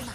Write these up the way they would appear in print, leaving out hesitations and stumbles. light him up.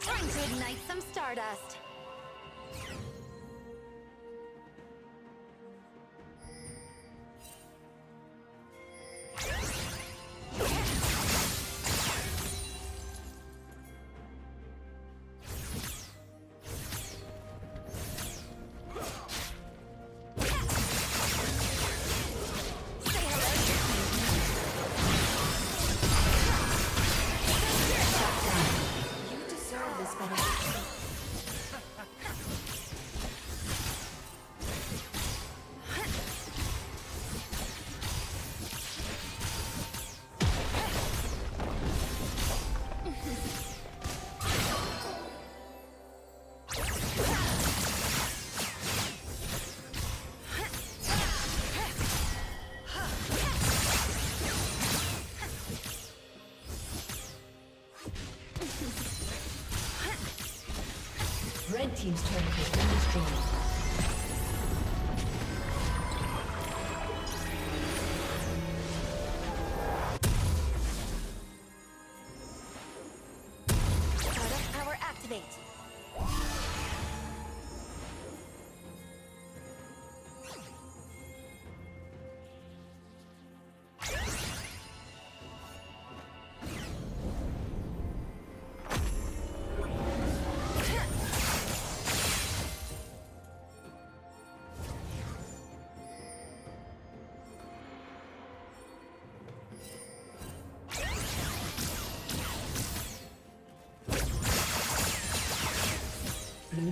Time to ignite some stardust. Red team's turret has been destroyed. Blue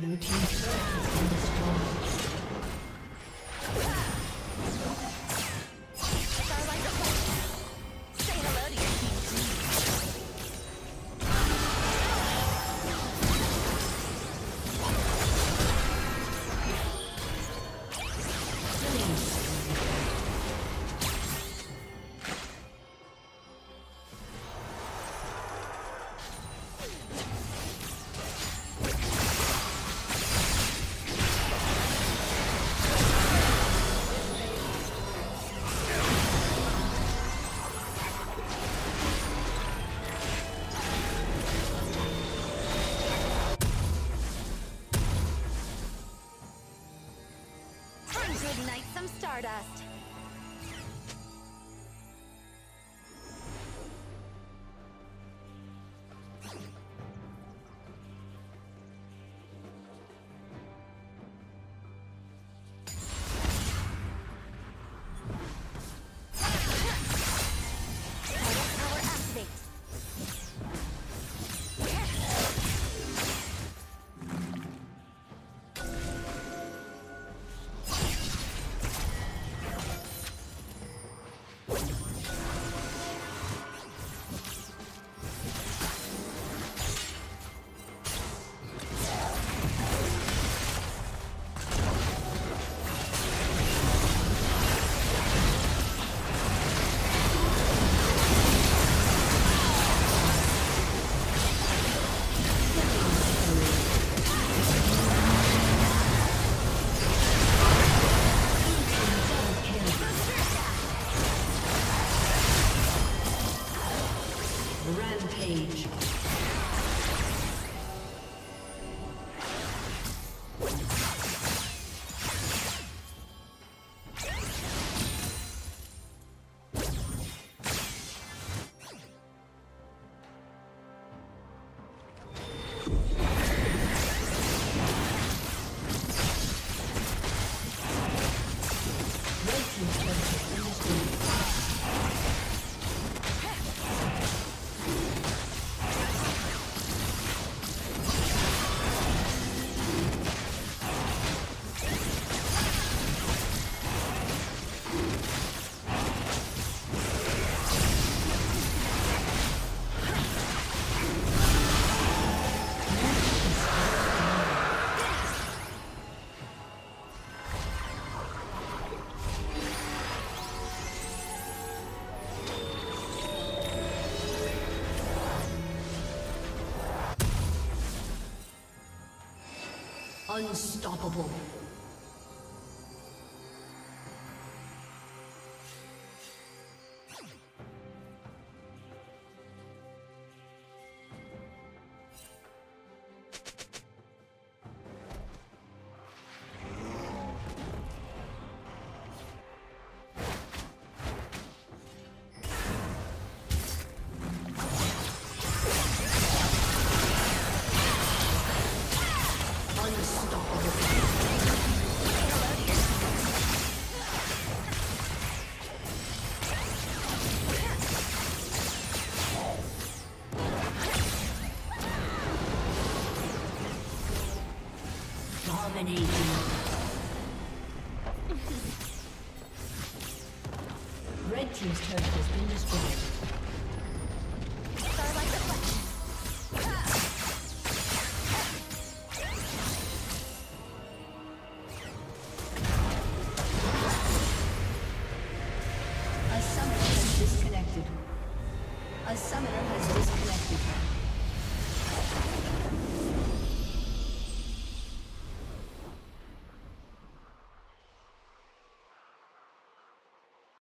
Blue team's turret has been destroyed. Starlight Reflection, say hello to your team, ignite some stardust. Rampage. Unstoppable. Red team's turret has been destroyed.